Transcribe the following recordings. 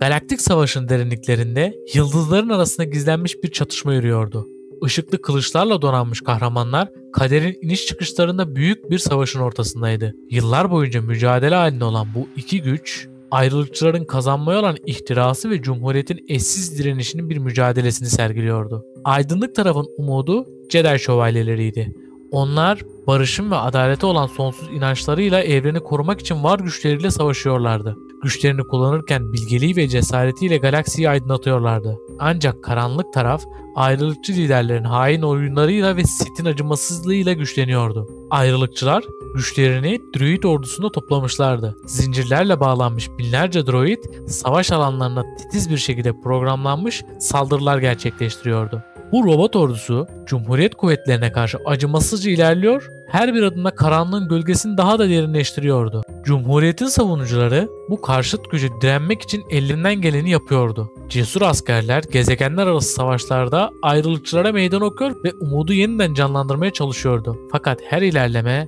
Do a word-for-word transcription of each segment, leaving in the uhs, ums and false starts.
Galaktik Savaş'ın derinliklerinde yıldızların arasında gizlenmiş bir çatışma yürüyordu. Işıklı kılıçlarla donanmış kahramanlar kaderin iniş çıkışlarında büyük bir savaşın ortasındaydı. Yıllar boyunca mücadele halinde olan bu iki güç, ayrılıkçıların kazanmaya olan ihtirası ve Cumhuriyet'in eşsiz direnişinin bir mücadelesini sergiliyordu. Aydınlık tarafın umudu Jedi şövalyeleriydi. Onlar barışın ve adalete olan sonsuz inançlarıyla evreni korumak için var güçleriyle savaşıyorlardı. Güçlerini kullanırken bilgeliği ve cesaretiyle galaksiyi aydınlatıyorlardı. Ancak karanlık taraf ayrılıkçı liderlerin hain oyunlarıyla ve Sith'in acımasızlığıyla güçleniyordu. Ayrılıkçılar güçlerini droid ordusunda toplamışlardı. Zincirlerle bağlanmış binlerce droid savaş alanlarına titiz bir şekilde programlanmış saldırılar gerçekleştiriyordu. Bu robot ordusu Cumhuriyet kuvvetlerine karşı acımasızca ilerliyor, her bir adımda karanlığın gölgesini daha da derinleştiriyordu. Cumhuriyetin savunucuları bu karşıt gücü direnmek için ellerinden geleni yapıyordu. Cesur askerler gezegenler arası savaşlarda ayrılıkçılara meydan okuyor ve umudu yeniden canlandırmaya çalışıyordu. Fakat her ilerleme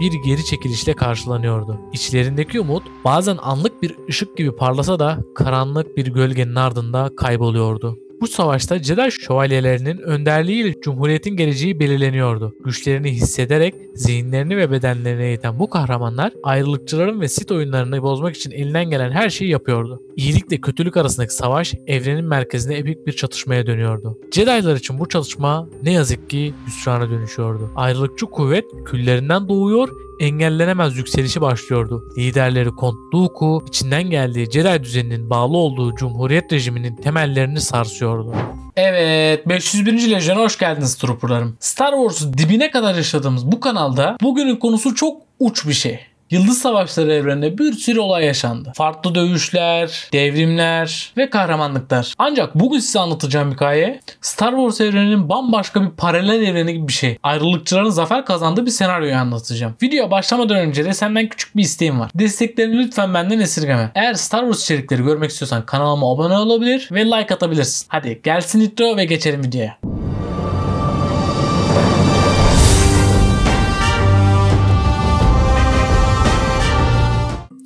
bir geri çekilişle karşılanıyordu. İçlerindeki umut bazen anlık bir ışık gibi parlasa da karanlık bir gölgenin ardında kayboluyordu. Bu savaşta Jedi şövalyelerinin önderliğiyle Cumhuriyet'in geleceği belirleniyordu. Güçlerini hissederek zihinlerini ve bedenlerini eğiten bu kahramanlar ayrılıkçıların ve Sith oyunlarını bozmak için elinden gelen her şeyi yapıyordu. İyilikle kötülük arasındaki savaş evrenin merkezine epik bir çatışmaya dönüyordu. Jedi'lar için bu çatışma ne yazık ki hüsrana dönüşüyordu. Ayrılıkçı kuvvet küllerinden doğuyor, engellenemez yükselişi başlıyordu. Liderleri Count Dooku, içinden geldiği Jedi düzeninin bağlı olduğu Cumhuriyet rejiminin temellerini sarsıyordu. Evet, beş yüz birinci. Lejyon'a hoş geldiniz trooperlarım. Star Wars'u dibine kadar yaşadığımız bu kanalda bugünün konusu çok uç bir şey. Yıldız Savaşları evreninde bir sürü olay yaşandı. Farklı dövüşler, devrimler ve kahramanlıklar. Ancak bugün size anlatacağım hikaye Star Wars evreninin bambaşka bir paralel evreni gibi bir şey. Ayrılıkçıların zafer kazandığı bir senaryoyu anlatacağım. Videoya başlamadan önce de senden küçük bir isteğim var. Desteklerini lütfen benden esirgeme. Eğer Star Wars içerikleri görmek istiyorsan kanalıma abone olabilir ve like atabilirsin. Hadi gelsin intro ve geçelim videoya.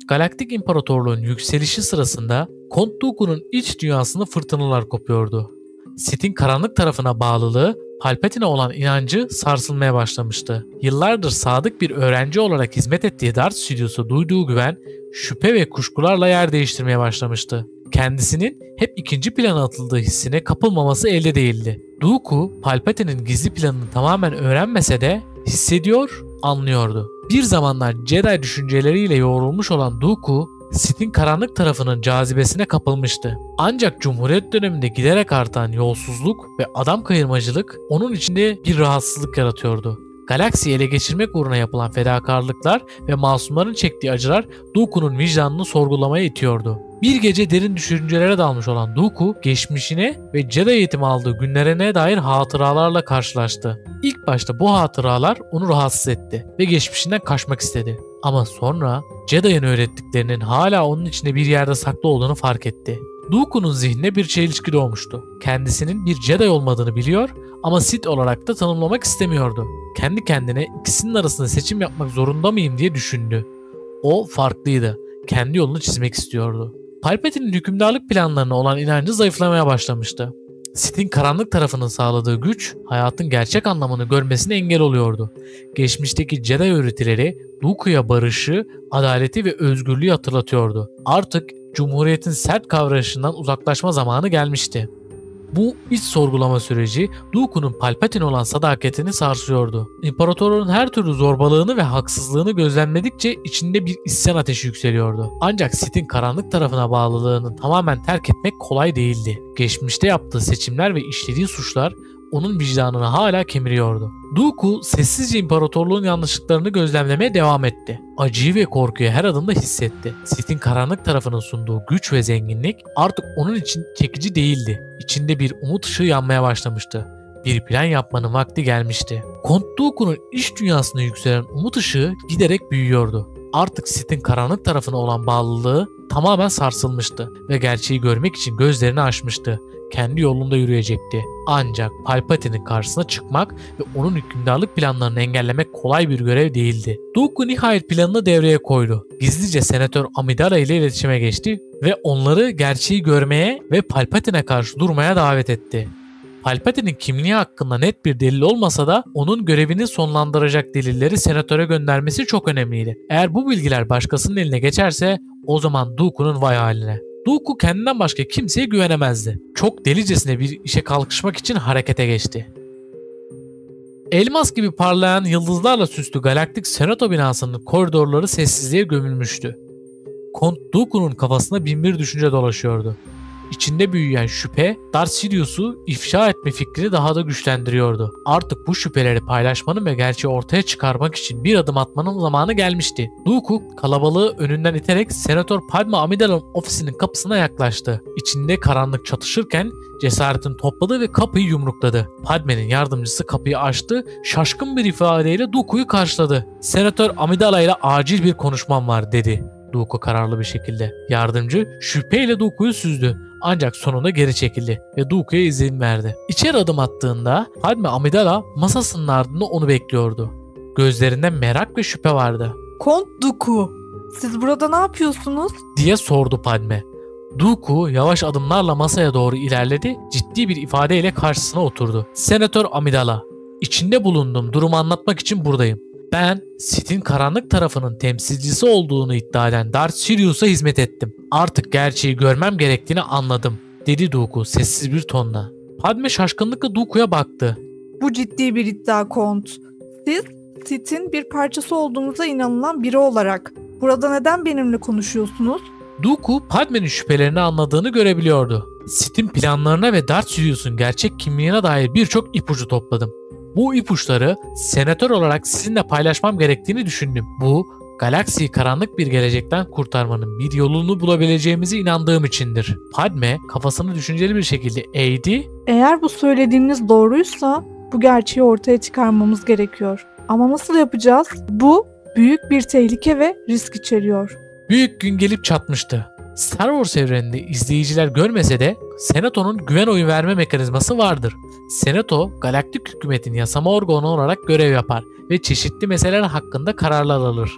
Galaktik İmparatorluğun yükselişi sırasında Count Dooku'nun iç dünyasında fırtınalar kopuyordu. Sith'in karanlık tarafına bağlılığı, Palpatine'e olan inancı sarsılmaya başlamıştı. Yıllardır sadık bir öğrenci olarak hizmet ettiği Darth Sidious'a duyduğu güven, şüphe ve kuşkularla yer değiştirmeye başlamıştı. Kendisinin hep ikinci plana atıldığı hissine kapılmaması elde değildi. Dooku, Palpatine'in gizli planını tamamen öğrenmese de hissediyor, anlıyordu. Bir zamanlar Jedi düşünceleriyle yoğrulmuş olan Dooku, Sith'in karanlık tarafının cazibesine kapılmıştı. Ancak Cumhuriyet döneminde giderek artan yolsuzluk ve adam kayırmacılık onun içinde bir rahatsızlık yaratıyordu. Galaksiyi ele geçirmek uğruna yapılan fedakarlıklar ve masumların çektiği acılar Dooku'nun vicdanını sorgulamaya itiyordu. Bir gece derin düşüncelere dalmış olan Dooku, geçmişine ve Jedi eğitimi aldığı günlerine dair hatıralarla karşılaştı. İlk başta bu hatıralar onu rahatsız etti ve geçmişinden kaçmak istedi. Ama sonra Jedi'nin öğrettiklerinin hala onun içinde bir yerde saklı olduğunu fark etti. Dooku'nun zihnine bir çelişki doğmuştu. Kendisinin bir Jedi olmadığını biliyor ama Sith olarak da tanımlamak istemiyordu. Kendi kendine ikisinin arasında seçim yapmak zorunda mıyım diye düşündü. O farklıydı. Kendi yolunu çizmek istiyordu. Palpatine'in hükümdarlık planlarına olan inancı zayıflamaya başlamıştı. Sith'in karanlık tarafının sağladığı güç, hayatın gerçek anlamını görmesine engel oluyordu. Geçmişteki Jedi öğretileri, Dooku'ya barışı, adaleti ve özgürlüğü hatırlatıyordu. Artık Cumhuriyet'in sert kavrayışından uzaklaşma zamanı gelmişti. Bu iç sorgulama süreci Dooku'nun Palpatine olan sadakatini sarsıyordu. İmparatorun her türlü zorbalığını ve haksızlığını gözlemledikçe içinde bir isyan ateşi yükseliyordu. Ancak Sith'in karanlık tarafına bağlılığını tamamen terk etmek kolay değildi. Geçmişte yaptığı seçimler ve işlediği suçlar onun vicdanını hala kemiriyordu. Dooku sessizce imparatorluğun yanlışlıklarını gözlemlemeye devam etti. Acıyı ve korkuyu her adımda hissetti. Sith'in karanlık tarafının sunduğu güç ve zenginlik artık onun için çekici değildi. İçinde bir umut ışığı yanmaya başlamıştı. Bir plan yapmanın vakti gelmişti. Count Dooku'nun iç dünyasına yükselen umut ışığı giderek büyüyordu. Artık Sith'in karanlık tarafına olan bağlılığı tamamen sarsılmıştı ve gerçeği görmek için gözlerini açmıştı. Kendi yolunda yürüyecekti. Ancak Palpatine'in karşısına çıkmak ve onun hükümdarlık planlarını engellemek kolay bir görev değildi. Dooku nihayet planını devreye koydu. Gizlice Senatör Amidala ile iletişime geçti ve onları gerçeği görmeye ve Palpatine'e karşı durmaya davet etti. Palpatine'in kimliği hakkında net bir delil olmasa da onun görevini sonlandıracak delilleri senatöre göndermesi çok önemliydi. Eğer bu bilgiler başkasının eline geçerse o zaman Dooku'nun vay haline. Dooku kendinden başka kimseye güvenemezdi. Çok delicesine bir işe kalkışmak için harekete geçti. Elmas gibi parlayan yıldızlarla süslü galaktik senato binasının koridorları sessizliğe gömülmüştü. Count Dooku'nun kafasına binbir düşünce dolaşıyordu. İçinde büyüyen şüphe, Darth Sidious'u ifşa etme fikrini daha da güçlendiriyordu. Artık bu şüpheleri paylaşmanın ve gerçeği ortaya çıkarmak için bir adım atmanın zamanı gelmişti. Dooku kalabalığı önünden iterek Senatör Padme Amidala'nın ofisinin kapısına yaklaştı. İçinde karanlık çatışırken cesaretini topladı ve kapıyı yumrukladı. Padme'nin yardımcısı kapıyı açtı, şaşkın bir ifadeyle Dooku'yu karşıladı. "Senatör Amidala ile acil bir konuşmam var," dedi Dooku kararlı bir şekilde. Yardımcı şüpheyle Dooku'yu süzdü. Ancak sonunda geri çekildi ve Dooku'ya izin verdi. İçeri adım attığında Padme Amidala masasının ardında onu bekliyordu. Gözlerinde merak ve şüphe vardı. "Count Dooku, siz burada ne yapıyorsunuz?" diye sordu Padme. Dooku yavaş adımlarla masaya doğru ilerledi, ciddi bir ifadeyle karşısına oturdu. "Senatör Amidala, içinde bulunduğum durumu anlatmak için buradayım. Ben Sith'in karanlık tarafının temsilcisi olduğunu iddia eden Darth Sirius'a hizmet ettim. Artık gerçeği görmem gerektiğini anladım," dedi Dooku sessiz bir tonla. Padme şaşkınlıkla Dooku'ya baktı. "Bu ciddi bir iddia Count. Siz Sith'in bir parçası olduğunuza inanılan biri olarak burada neden benimle konuşuyorsunuz?" Dooku Padme'nin şüphelerini anladığını görebiliyordu. "Sith'in planlarına ve Darth Sirius'un gerçek kimliğine dair birçok ipucu topladım. Bu ipuçları senatör olarak sizinle paylaşmam gerektiğini düşündüm. Bu, galaksiyi karanlık bir gelecekten kurtarmanın bir yolunu bulabileceğimize inandığım içindir." Padme kafasını düşünceli bir şekilde eğdi. "Eğer bu söylediğiniz doğruysa bu gerçeği ortaya çıkarmamız gerekiyor. Ama nasıl yapacağız? Bu büyük bir tehlike ve risk içeriyor." Büyük gün gelip çatmıştı. Star Wars evreninde izleyiciler görmese de Senato'nun güven oyu verme mekanizması vardır. Senato, galaktik hükümetin yasama organı olarak görev yapar ve çeşitli meseleler hakkında kararlar alır.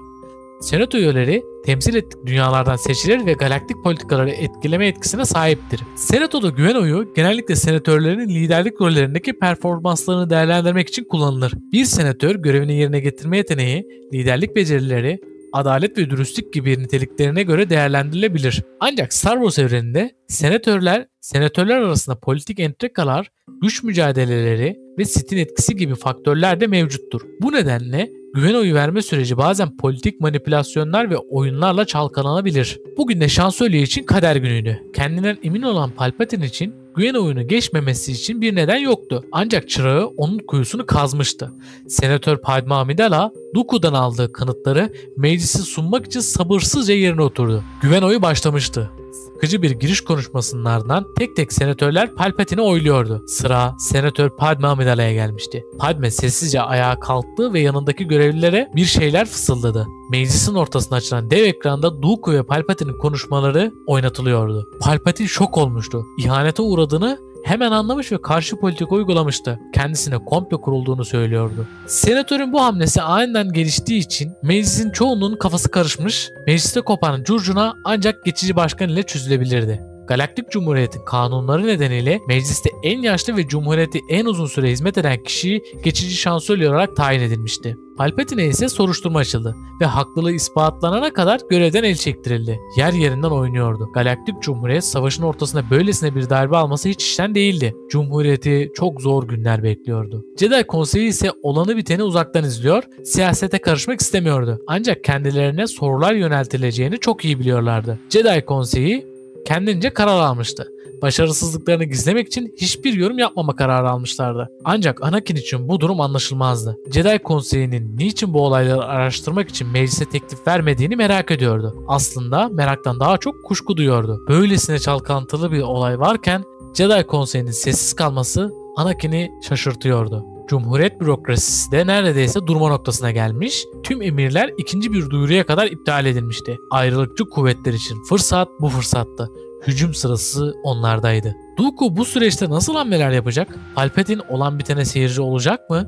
Senato üyeleri temsil ettik dünyalardan seçilir ve galaktik politikaları etkileme etkisine sahiptir. Senato'da güven oyu genellikle senatörlerin liderlik rollerindeki performanslarını değerlendirmek için kullanılır. Bir senatör görevini yerine getirme yeteneği, liderlik becerileri, adalet ve dürüstlük gibi niteliklerine göre değerlendirilebilir. Ancak Star Wars evreninde senatörler, senatörler arasında politik entrikalar, güç mücadeleleri ve Sith'in etkisi gibi faktörler de mevcuttur. Bu nedenle güven oyu verme süreci bazen politik manipülasyonlar ve oyunlarla çalkalanabilir. Bugün de şansölye için kader günüydü. Kendinden emin olan Palpatine için güven oyunu geçmemesi için bir neden yoktu. Ancak çırağı onun kuyusunu kazmıştı. Senatör Padme Amidala, Dooku'dan aldığı kanıtları meclise sunmak için sabırsızca yerine oturdu. Güven oyu başlamıştı. Sıkıcı bir giriş konuşmasının ardından tek tek senatörler Palpatine'i oyluyordu. Sıra Senatör Padme Amidala'ya gelmişti. Padme sessizce ayağa kalktı ve yanındaki görevlilere bir şeyler fısıldadı. Meclisin ortasına açılan dev ekranda Dooku ve Palpatine'in konuşmaları oynatılıyordu. Palpatine şok olmuştu. İhanete uğradığını hemen anlamış ve karşı politika uygulamıştı. Kendisine komplo kurulduğunu söylüyordu. Senatörün bu hamlesi aniden geliştiği için meclisin çoğunluğunun kafası karışmış, mecliste kopan curcuna ancak geçici başkan ile çözülebilirdi. Galaktik Cumhuriyet'in kanunları nedeniyle mecliste en yaşlı ve cumhuriyeti en uzun süre hizmet eden kişi geçici şansölye olarak tayin edilmişti. Palpatine ise soruşturma açıldı ve haklılığı ispatlanana kadar görevden el çektirildi. Yer yerinden oynuyordu. Galaktik Cumhuriyet savaşın ortasında böylesine bir darbe alması hiç işten değildi. Cumhuriyeti çok zor günler bekliyordu. Jedi Konseyi ise olanı biteni uzaktan izliyor, siyasete karışmak istemiyordu. Ancak kendilerine sorular yöneltileceğini çok iyi biliyorlardı. Jedi Konseyi kendince karar almıştı. Başarısızlıklarını gizlemek için hiçbir yorum yapmama kararı almışlardı. Ancak Anakin için bu durum anlaşılmazdı. Jedi Konseyi'nin niçin bu olayları araştırmak için meclise teklif vermediğini merak ediyordu. Aslında meraktan daha çok kuşku duyuyordu. Böylesine çalkantılı bir olay varken Jedi Konseyi'nin sessiz kalması Anakin'i şaşırtıyordu. Cumhuriyet bürokrasisi de neredeyse durma noktasına gelmiş, tüm emirler ikinci bir duyuruya kadar iptal edilmişti. Ayrılıkçı kuvvetler için fırsat bu fırsattı. Hücum sırası onlardaydı. Dooku bu süreçte nasıl hamleler yapacak? Palpatine olan bitene seyirci olacak mı?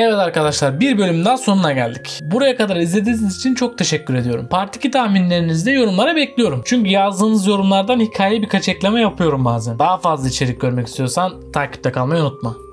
Evet arkadaşlar, bir bölüm daha sonuna geldik. Buraya kadar izlediğiniz için çok teşekkür ediyorum. Part iki tahminlerinizi de yorumlara bekliyorum. Çünkü yazdığınız yorumlardan hikaye birkaç ekleme yapıyorum bazen. Daha fazla içerik görmek istiyorsan takipte kalmayı unutma.